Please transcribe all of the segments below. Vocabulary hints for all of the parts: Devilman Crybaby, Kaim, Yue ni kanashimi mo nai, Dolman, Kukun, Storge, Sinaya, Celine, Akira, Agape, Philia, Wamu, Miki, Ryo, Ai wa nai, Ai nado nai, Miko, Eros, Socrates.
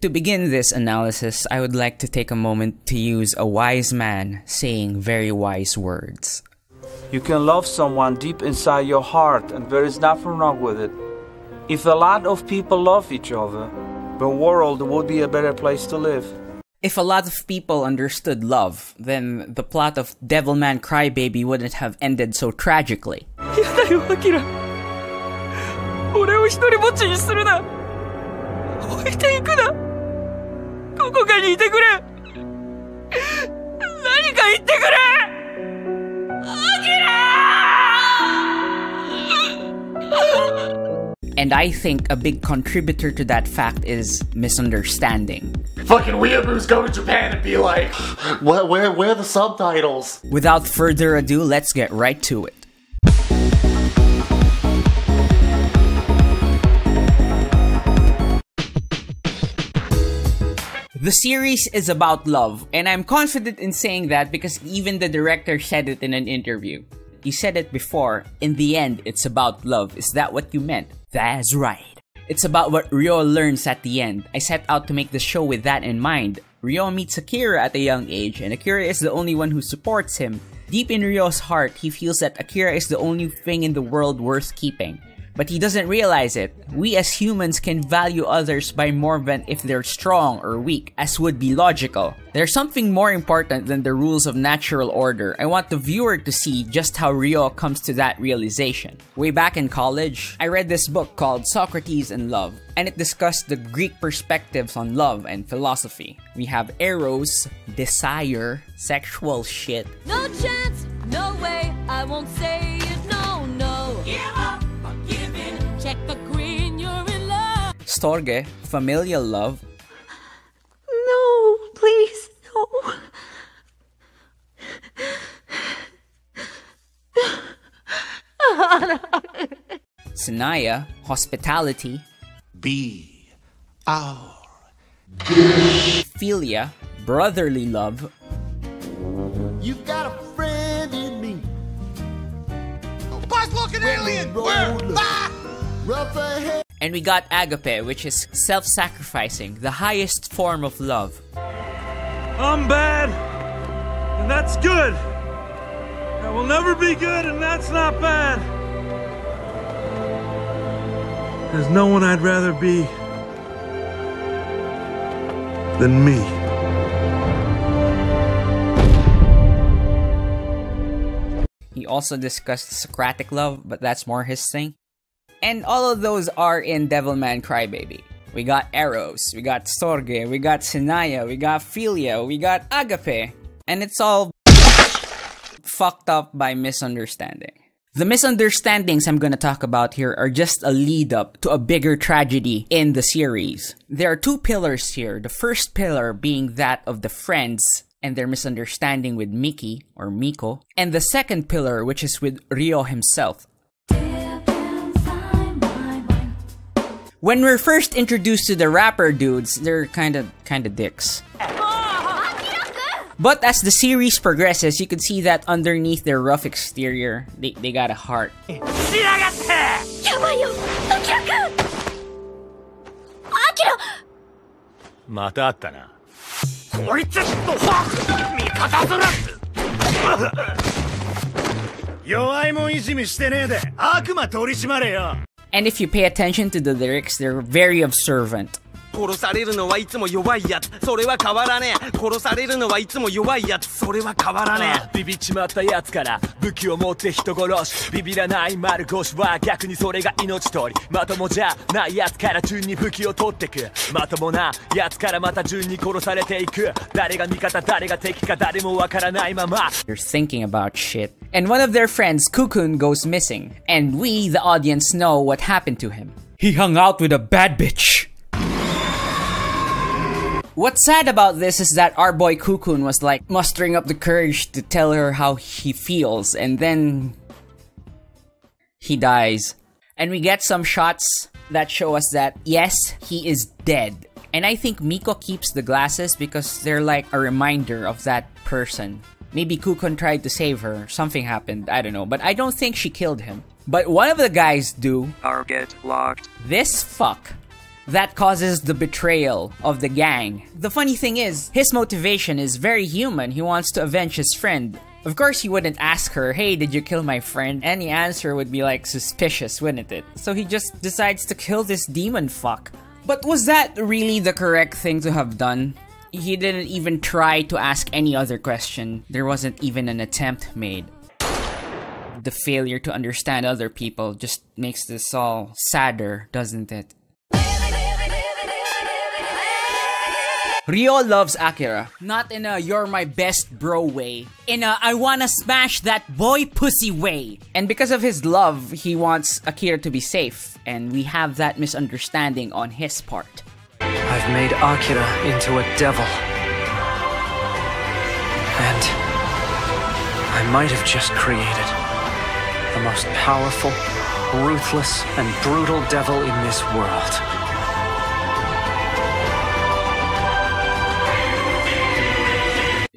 To begin this analysis, I would like to take a moment to use a wise man saying very wise words. You can love someone deep inside your heart, and there is nothing wrong with it. If a lot of people love each other, the world would be a better place to live. If a lot of people understood love, then the plot of Devilman Crybaby wouldn't have ended so tragically. And I think a big contributor to that fact is misunderstanding. Fucking weeaboos go to Japan and be like, where are the subtitles? Without further ado, let's get right to it. The series is about love, and I'm confident in saying that because even the director said it in an interview. You said it before, in the end, it's about love. Is that what you meant? That's right. It's about what Ryo learns at the end. I set out to make the show with that in mind. Ryo meets Akira at a young age, and Akira is the only one who supports him. Deep in Ryo's heart, he feels that Akira is the only thing in the world worth keeping. But he doesn't realize it. We as humans can value others by more than if they're strong or weak, as would be logical. There's something more important than the rules of natural order. I want the viewer to see just how Ryo comes to that realization. Way back in college, I read this book called Socrates and Love, and it discussed the Greek perspectives on love and philosophy. We have Eros, desire, sexual shit. No chance, no way, I won't say it, no, no. Give up. Storge, familial love. No, please, no. Sinaya, hospitality. Be our guest. Philia, brotherly love. You've got a friend in me. Why's looking alien? We're And we got Agape, which is self-sacrificing, the highest form of love. I'm bad, and that's good. I will never be good, and that's not bad. There's no one I'd rather be than me. He also discussed Socratic love, but that's more his thing. And all of those are in Devilman Crybaby. We got Eros, we got Storge, we got Sinaya, we got Philia, we got Agape. And it's all fucked up by misunderstanding. The misunderstandings I'm gonna talk about here are just a lead up to a bigger tragedy in the series. There are two pillars here. The first pillar being that of the friends and their misunderstanding with Miki or Miko. And the second pillar, which is with Ryo himself. When we're first introduced to the rapper dudes, they're kinda dicks. But as the series progresses, you can see that underneath their rough exterior, they got a heart. And if you pay attention to the lyrics, they're very observant. They're thinking about shit. And one of their friends, Kukun, goes missing. And we, the audience, know what happened to him. He hung out with a bad bitch. What's sad about this is that our boy Kukun was like mustering up the courage to tell her how he feels, and then he dies. And we get some shots that show us that yes, he is dead. And I think Miko keeps the glasses because they're like a reminder of that person. Maybe Kukun tried to save her, something happened, I don't know, but I don't think she killed him. But one of the guys do. Target locked. This fuck that causes the betrayal of the gang. The funny thing is, his motivation is very human. He wants to avenge his friend. Of course, he wouldn't ask her, hey, did you kill my friend? Any answer would be like suspicious, wouldn't it? So he just decides to kill this demon fuck. But was that really the correct thing to have done? He didn't even try to ask any other question. There wasn't even an attempt made. The failure to understand other people just makes this all sadder, doesn't it? Ryo loves Akira. Not in a you're my best bro way. In a I wanna smash that boy pussy way. And because of his love, he wants Akira to be safe. And we have that misunderstanding on his part. I've made Akira into a devil. And I might have just created the most powerful, ruthless, and brutal devil in this world.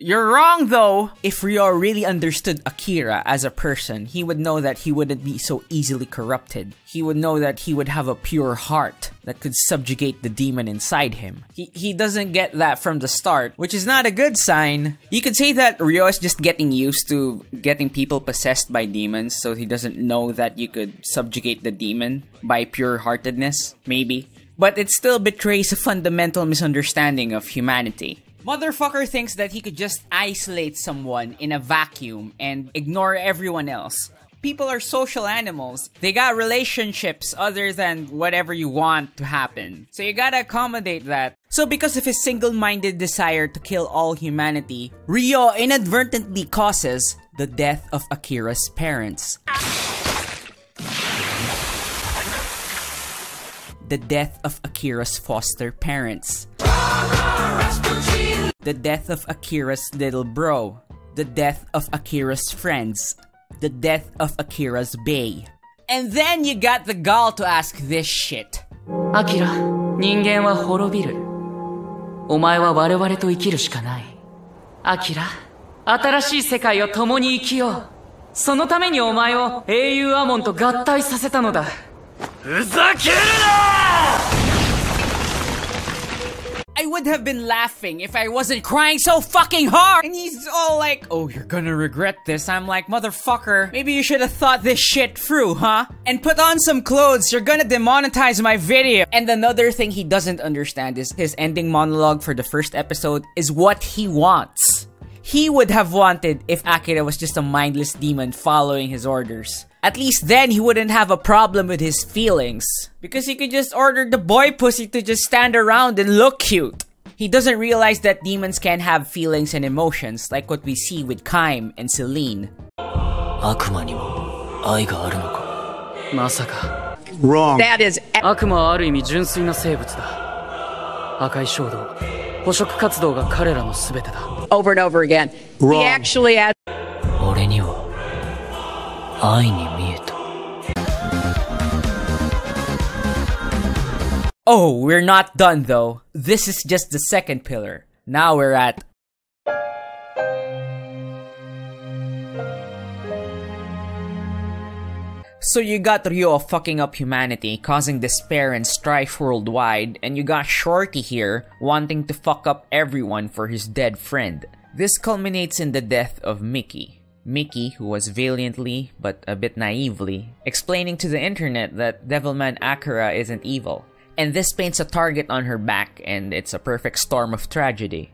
You're wrong though! If Ryo really understood Akira as a person, he would know that he wouldn't be so easily corrupted. He would know that he would have a pure heart that could subjugate the demon inside him. He doesn't get that from the start, which is not a good sign. You could say that Ryo is just getting used to getting people possessed by demons, so he doesn't know that you could subjugate the demon by pure-heartedness, maybe. But it still betrays a fundamental misunderstanding of humanity. Motherfucker thinks that he could just isolate someone in a vacuum and ignore everyone else. People are social animals. They got relationships other than whatever you want to happen. So you gotta accommodate that. So because of his single-minded desire to kill all humanity, Ryo inadvertently causes the death of Akira's parents. The death of Akira's foster parents. The death of Akira's little bro. The death of Akira's friends. The death of Akira's bae. And then you got the gall to ask this shit. Akira, ningen wa horobiru. Omae wa wareware to ikiru shika nai. Akira, atarashii sekai o tomo ni ikiyou. Sono tame ni omae wo eiyuu amon to gattai saseta no da. Fuzakeru na! I would have been laughing if I wasn't crying so fucking hard! And he's all like, oh, you're gonna regret this. I'm like, motherfucker, maybe you should have thought this shit through, huh? And put on some clothes, you're gonna demonetize my video! And another thing he doesn't understand is his ending monologue for the first episode is what he wants. He would have wanted if Akira was just a mindless demon following his orders. At least then he wouldn't have a problem with his feelings. Because he could just order the boy pussy to just stand around and look cute. He doesn't realize that demons can have feelings and emotions, like what we see with Kaim and Celine. Wrong. That is over and over again. Wrong. He actually adds oh, we're not done though. This is just the second pillar. Now we're at so you got Ryo fucking up humanity, causing despair and strife worldwide, and you got Shorty here wanting to fuck up everyone for his dead friend. This culminates in the death of Miki. Miki, who was valiantly, but a bit naively, explaining to the internet that Devilman Akira isn't evil. And this paints a target on her back, and it's a perfect storm of tragedy.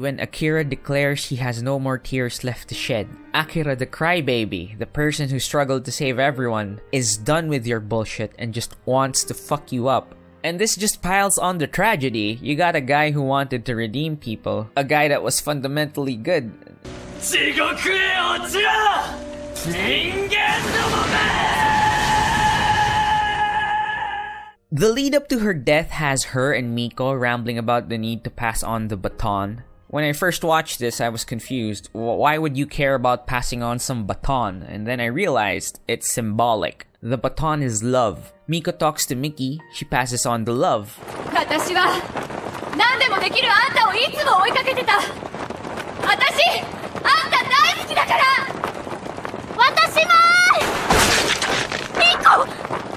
when Akira declares he has no more tears left to shed. Akira the crybaby, the person who struggled to save everyone, is done with your bullshit and just wants to fuck you up. And this just piles on the tragedy. You got a guy who wanted to redeem people, a guy that was fundamentally good. The lead up to her death has her and Miko rambling about the need to pass on the baton. When I first watched this, I was confused. Why would you care about passing on some baton? And then I realized it's symbolic. The baton is love. Miko talks to Miki, she passes on the love.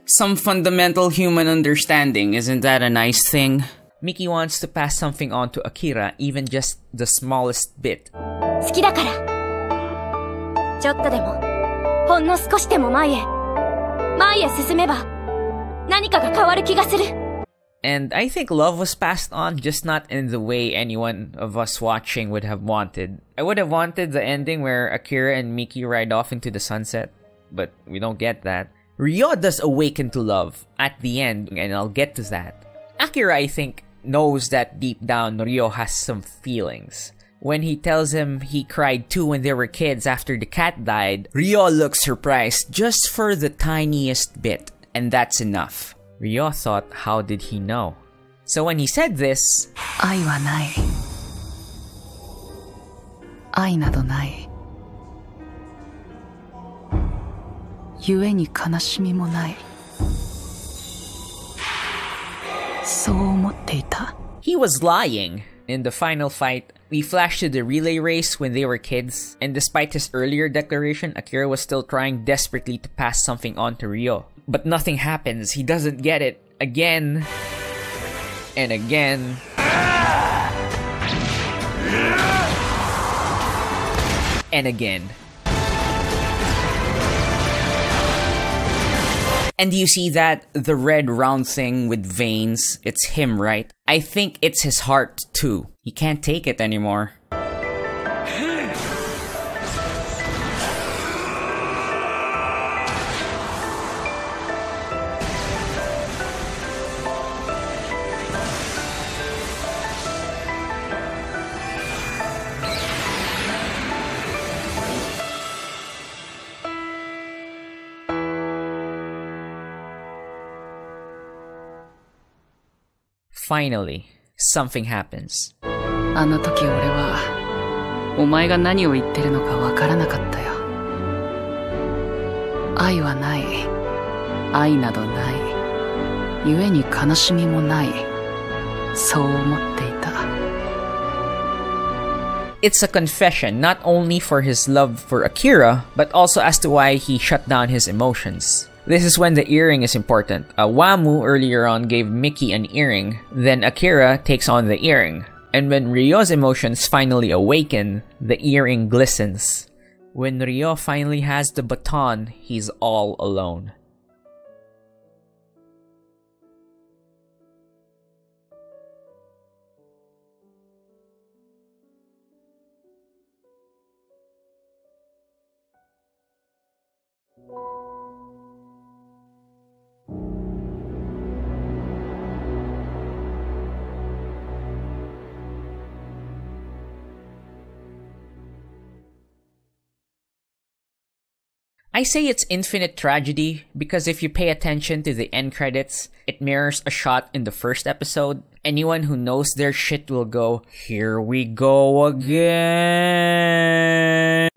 Some fundamental human understanding, isn't that a nice thing? Miki wants to pass something on to Akira, even just the smallest bit. And I think love was passed on, just not in the way anyone of us watching would have wanted. I would have wanted the ending where Akira and Miki ride off into the sunset, but we don't get that. Ryo does awaken to love at the end, and I'll get to that. Akira, I think, knows that deep down Ryo has some feelings. When he tells him he cried too when they were kids after the cat died, Ryo looks surprised just for the tiniest bit, and that's enough. Ryo thought, how did he know? So when he said this, Ai wa nai. Ai nado nai. Yue ni kanashimi mo nai. He was lying. In the final fight, we flash to the relay race when they were kids, and despite his earlier declaration, Akira was still trying desperately to pass something on to Ryo. But nothing happens, he doesn't get it. Again. And again. And again. And you see that, the red round thing with veins, it's him, right? I think it's his heart, too. He can't take it anymore. Finally, something happens. It's a confession, not only for his love for Akira, but also as to why he shut down his emotions. This is when the earring is important. Wamu earlier on gave Miki an earring, then Akira takes on the earring. And when Ryo's emotions finally awaken, the earring glistens. When Ryo finally has the baton, he's all alone. I say it's infinite tragedy because if you pay attention to the end credits, it mirrors a shot in the first episode. Anyone who knows their shit will go, "Here we go again."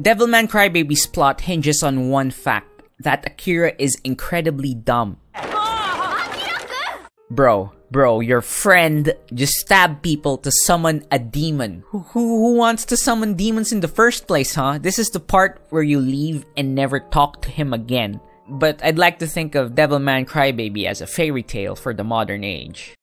Devilman Crybaby's plot hinges on one fact, that Akira is incredibly dumb. Bro, your friend just stabbed people to summon a demon. Who wants to summon demons in the first place, huh? This is the part where you leave and never talk to him again. But I'd like to think of Devilman Crybaby as a fairy tale for the modern age.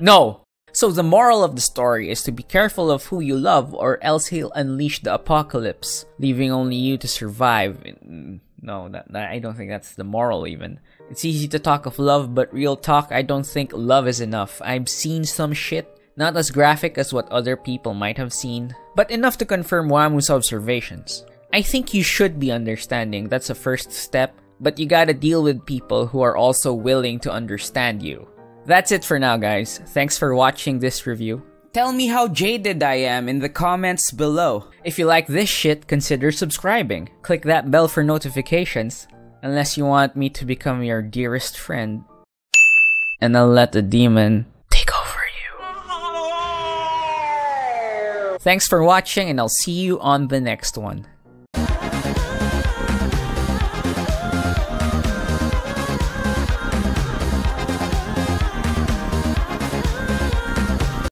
No! So the moral of the story is to be careful of who you love or else he'll unleash the apocalypse, leaving only you to survive. No, I don't think that's the moral even. It's easy to talk of love, but real talk, I don't think love is enough. I've seen some shit, not as graphic as what other people might have seen, but enough to confirm Wamu's observations. I think you should be understanding, that's a first step, but you gotta deal with people who are also willing to understand you. That's it for now, guys. Thanks for watching this review. Tell me how jaded I am in the comments below. If you like this shit, consider subscribing. Click that bell for notifications. Unless you want me to become your dearest friend. And I'll let the demon take over you. Thanks for watching, and I'll see you on the next one.